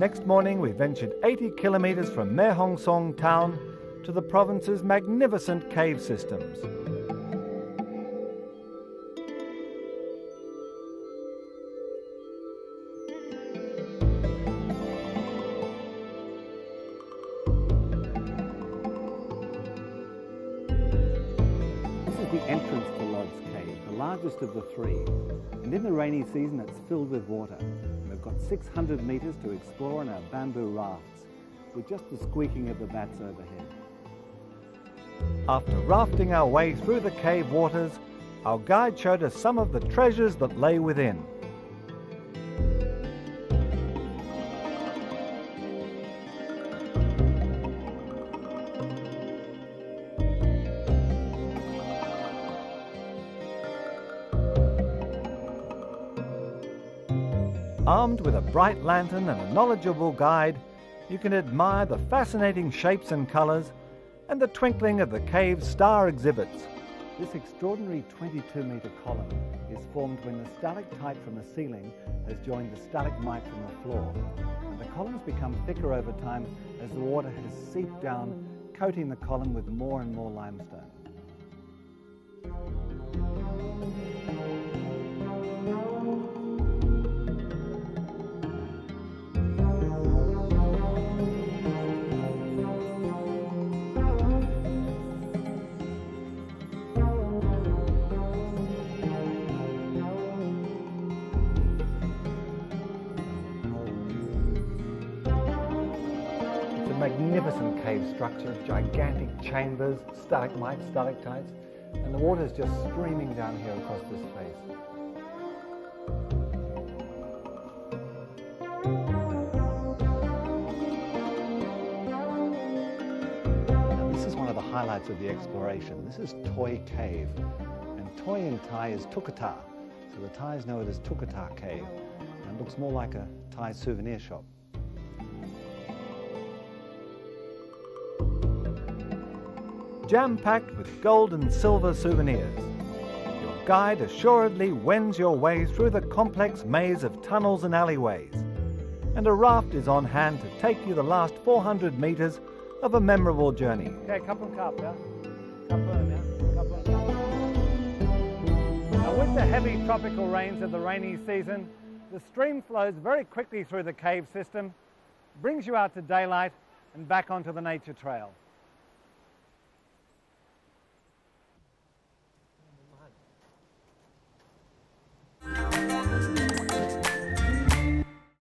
Next morning, we ventured 80 kilometers from Mae Hong Son town to the province's magnificent cave systems. This is the entrance to Lod's Cave, the largest of the three. And in the rainy season, it's filled with water. And we've got 600 metres to explore on our bamboo rafts, with just the squeaking of the bats overhead. After rafting our way through the cave waters, our guide showed us some of the treasures that lay within. Armed with a bright lantern and a knowledgeable guide, you can admire the fascinating shapes and colours and the twinkling of the cave's star exhibits. This extraordinary 22-metre column is formed when the stalactite from the ceiling has joined the stalagmite from the floor. And the columns become thicker over time as the water has seeped down, coating the column with more and more limestone. Magnificent cave structure, gigantic chambers, stalagmites, stalactites, and the water is just streaming down here across this space. And this is one of the highlights of the exploration. This is Toy Cave, and Toy in Thai is Tukata, so the Thais know it as Tukata Cave, and it looks more like a Thai souvenir shop. Jam-packed with gold and silver souvenirs. Your guide assuredly wends your way through the complex maze of tunnels and alleyways, and a raft is on hand to take you the last 400 metres of a memorable journey. Okay, couple. Now, with the heavy tropical rains of the rainy season, the stream flows very quickly through the cave system, brings you out to daylight and back onto the nature trail.